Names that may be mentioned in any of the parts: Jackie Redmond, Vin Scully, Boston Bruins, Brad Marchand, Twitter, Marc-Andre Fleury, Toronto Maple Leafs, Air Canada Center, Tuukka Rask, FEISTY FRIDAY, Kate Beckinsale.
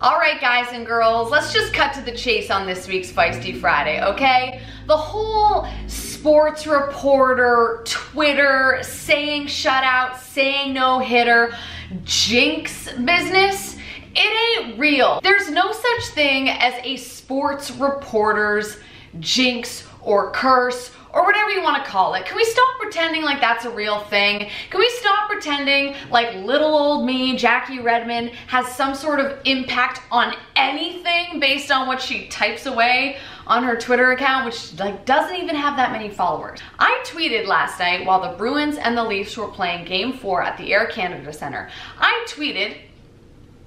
Alright guys and girls, let's just cut to the chase on this week's Feisty Friday, okay? The whole sports reporter, Twitter, saying shutout, saying no hitter, jinx business, it ain't real. There's no such thing as a sports reporter's jinx or curse or whatever you want to call it. Can we stop pretending like that's a real thing? Can we stop pretending like little old me, Jackie Redmond, has some sort of impact on anything based on what she types away on her Twitter account, which like doesn't even have that many followers? I tweeted last night while the Bruins and the Leafs were playing Game 4 at the Air Canada Center. I tweeted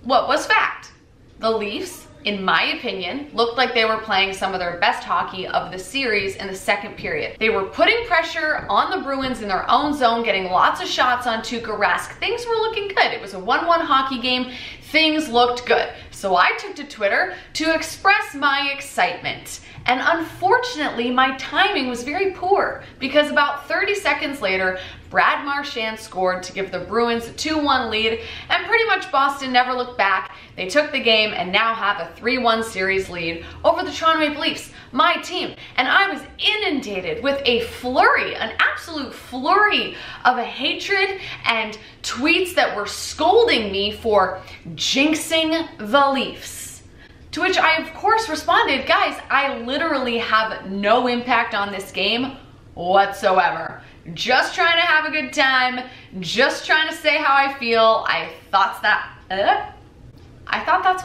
what was fact. The Leafs, in my opinion, looked like they were playing some of their best hockey of the series in the second period. They were putting pressure on the Bruins in their own zone, getting lots of shots on Tuukka Rask. Things were looking good. It was a 1-1 hockey game. Things looked good. So I took to Twitter to express my excitement. And unfortunately, my timing was very poor because about 30 seconds later, Brad Marchand scored to give the Bruins a 2-1 lead, and pretty much Boston never looked back. They took the game and now have a 3-1 series lead over the Toronto Maple Leafs, my team. And I was inundated with a flurry, an absolute flurry of hatred and tweets that were scolding me for jinxing the Leafs. To which I, of course, responded, guys, I literally have no impact on this game whatsoever. Just trying to have a good time, just trying to say how I feel. I thought that's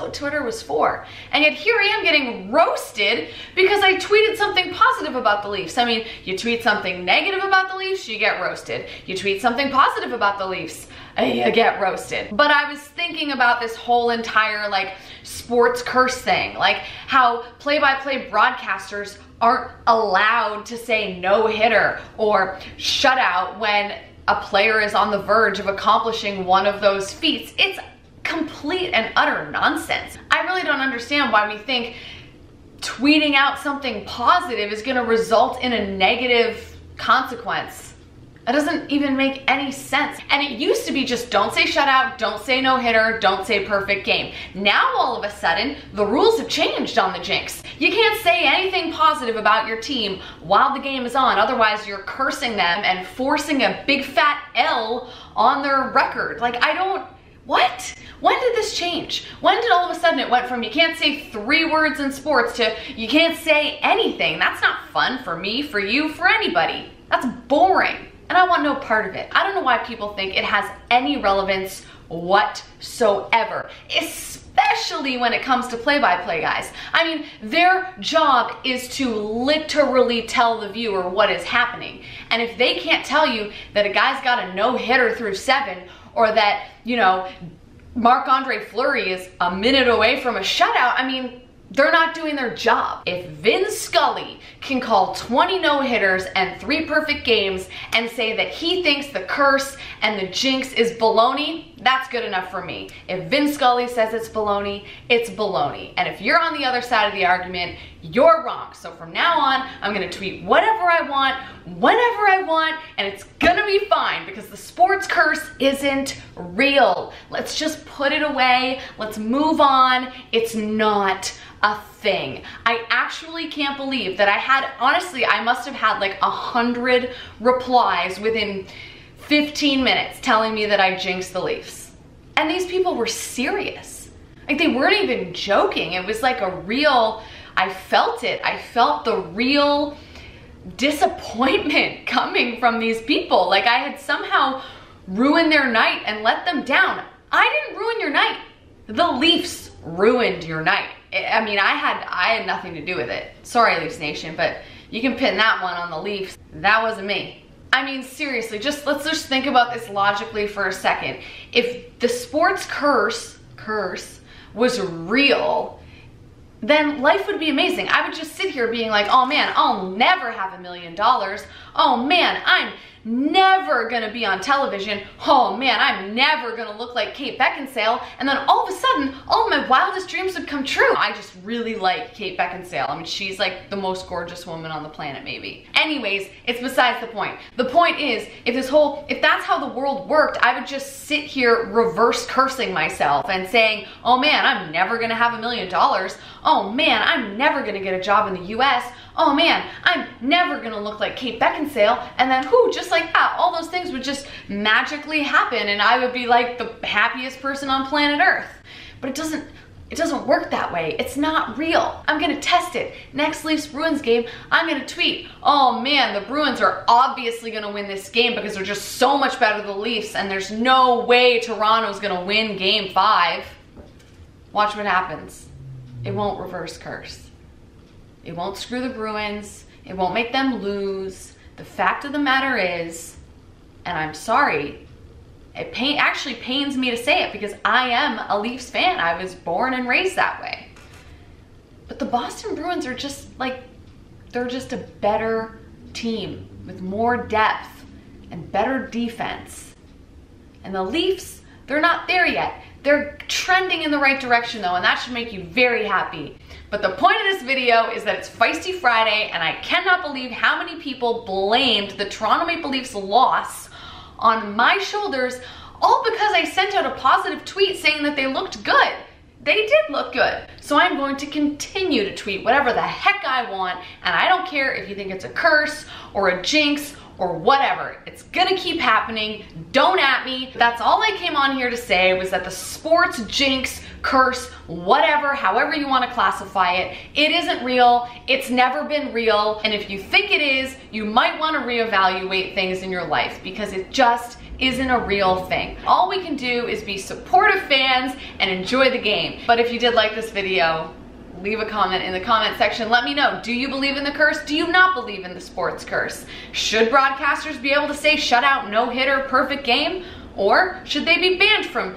what Twitter was for. And yet here I am getting roasted because I tweeted something positive about the Leafs. I mean, you tweet something negative about the Leafs, you get roasted. You tweet something positive about the Leafs, you get roasted. But I was thinking about this whole entire like sports curse thing, like how play-by-play broadcasters aren't allowed to say no hitter or shutout when a player is on the verge of accomplishing one of those feats. It's complete and utter nonsense. I really don't understand why we think tweeting out something positive is going to result in a negative consequence. That doesn't even make any sense. And it used to be just don't say shutout, don't say no hitter, don't say perfect game. Now all of a sudden, the rules have changed on the jinx. You can't say anything positive about your team while the game is on, otherwise you're cursing them and forcing a big fat L on their record. Like, I don't, what? When did this change? When did all of a sudden it went from you can't say 3 words in sports to you can't say anything? That's not fun for me, for you, for anybody. That's boring. And I want no part of it. I don't know why people think it has any relevance whatsoever, especially when it comes to play-by-play guys. I mean, their job is to literally tell the viewer what is happening. And if they can't tell you that a guy's got a no-hitter through 7, or that, you know, Marc-Andre Fleury is a minute away from a shutout, I mean, they're not doing their job. If Vin Scully can call 20 no-hitters and 3 perfect games and say that he thinks the curse and the jinx is baloney, that's good enough for me. If Vin Scully says it's baloney, it's baloney. And if you're on the other side of the argument, you're wrong. So from now on, I'm gonna tweet whatever I want, whenever I want, and it's gonna be fine because the sports curse isn't real. Let's just put it away. Let's move on. It's not a thing. I actually can't believe that I had, honestly, I must have had like 100 replies within 15 minutes telling me that I jinxed the Leafs. And these people were serious. Like, they weren't even joking. It was like a real, I felt it. I felt the real disappointment coming from these people. Like, I had somehow ruined their night and let them down. I didn't ruin your night. The Leafs ruined your night. I mean, I had nothing to do with it. Sorry, Leafs Nation, but you can pin that one on the Leafs. That wasn't me. I mean, seriously, let's just think about this logically for a second. If the sports curse was real, then life would be amazing. I would just sit here being like, oh man, I'll never have $1 million. oh man, I'm never gonna be on television, oh man, I'm never gonna look like Kate Beckinsale, and then all of a sudden, all of my wildest dreams would come true. I just really like Kate Beckinsale. I mean, she's like the most gorgeous woman on the planet, maybe. Anyways, it's besides the point. The point is, if that's how the world worked, I would just sit here reverse cursing myself and saying, oh man, I'm never gonna have $1 million, oh man, I'm never gonna get a job in the US, oh man, I'm never gonna look like Kate Beckinsale, and then whoo, just like that, all those things would just magically happen and I would be like the happiest person on planet Earth. But it doesn't work that way. It's not real. I'm gonna test it. Next Leafs-Bruins game, I'm gonna tweet, oh man, the Bruins are obviously gonna win this game because they're just so much better than the Leafs and there's no way Toronto's gonna win game 5. Watch what happens. It won't reverse curse. It won't screw the Bruins. It won't make them lose. The fact of the matter is, and I'm sorry, it actually pains me to say it because I am a Leafs fan. I was born and raised that way. But the Boston Bruins are just like, they're just a better team with more depth and better defense. And the Leafs, they're not there yet. They're trending in the right direction though, and that should make you very happy. But the point of this video is that it's Feisty Friday and I cannot believe how many people blamed the Toronto Maple Leafs loss on my shoulders, all because I sent out a positive tweet saying that they looked good. They did look good. So I'm going to continue to tweet whatever the heck I want, and I don't care if you think it's a curse or a jinx or whatever. It's gonna keep happening. Don't at me. That's all I came on here to say, was that the sports jinx, curse, whatever, however you want to classify it, it isn't real. It's never been real. And if you think it is, you might want to reevaluate things in your life because it just isn't a real thing. All we can do is be supportive fans and enjoy the game. But if you did like this video, leave a comment in the comment section. Let me know, do you believe in the curse? Do you not believe in the sports curse? Should broadcasters be able to say shutout, no hitter, perfect game? Or should they be banned from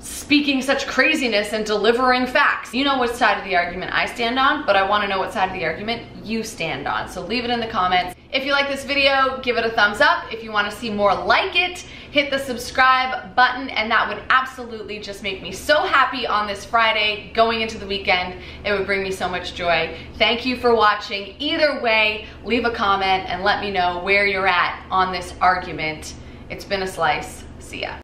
speaking such craziness and delivering facts? You know what side of the argument I stand on, but I want to know what side of the argument you stand on. So leave it in the comments. If you like this video, give it a thumbs up. If you want to see more like it, hit the subscribe button, and that would absolutely just make me so happy on this Friday going into the weekend. It would bring me so much joy. Thank you for watching. Either way, leave a comment and let me know where you're at on this argument. It's been a slice. See ya.